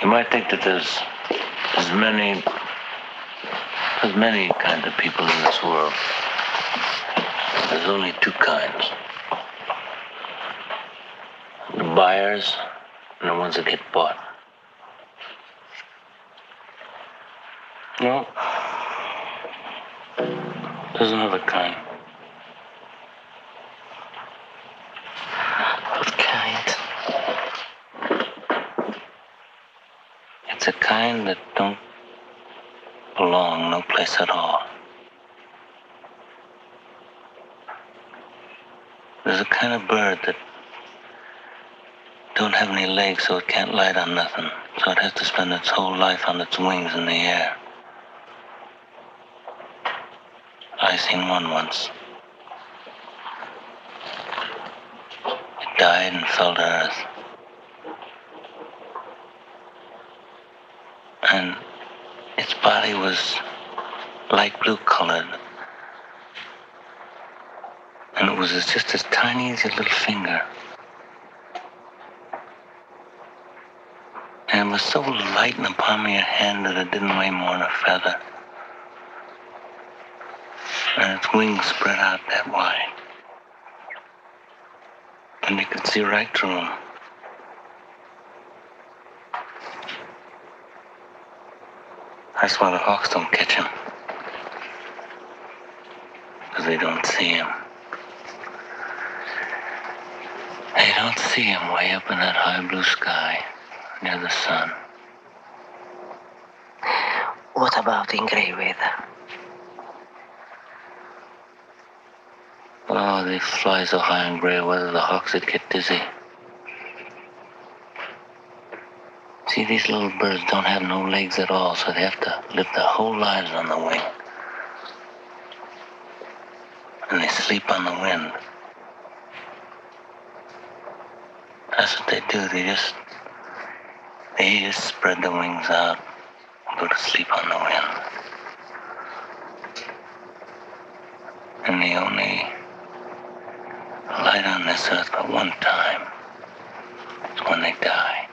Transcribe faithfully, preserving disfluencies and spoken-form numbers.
You might think that there's as many as many kinds of people in this world. There's only two kinds. The buyers and the ones that get bought. You know, there's another kind. What kind? It's a kind that don't belong no place at all. There's a kind of bird that don't have any legs, so it can't light on nothing. So it has to spend its whole life on its wings in the air. I seen one once. It died and fell to earth. And its body was light blue colored. And it was just as tiny as your little finger. And it was so light in the palm of your hand that it didn't weigh more than a feather. And its wings spread out that wide. And you could see right through them. That's why the hawks don't catch him. Because they don't see him. They don't see him way up in that high blue sky near the sun. What about in gray weather? Oh, they fly so high in gray weather, the hawks would get dizzy. See, these little birds don't have no legs at all, so they have to live their whole lives on the wing. And they sleep on the wind. That's what they do. They just, they just spread the wings out and go to sleep on the wind. And they only light on this earth but one time. It's when they die.